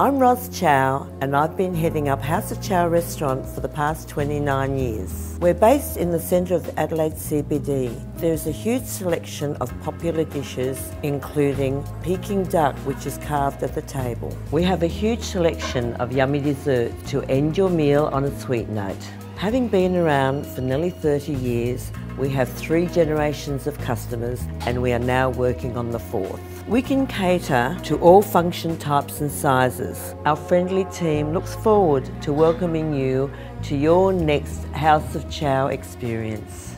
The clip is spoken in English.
I'm Ross Chow and I've been heading up House of Chow restaurant for the past 29 years. We're based in the centre of the Adelaide CBD. There's a huge selection of popular dishes including Peking duck, which is carved at the table. We have a huge selection of yummy desserts to end your meal on a sweet note. Having been around for nearly 30 years, we have 3 generations of customers and we are now working on the 4th. We can cater to all function types and sizes. Our friendly team looks forward to welcoming you to your next House of Chow experience.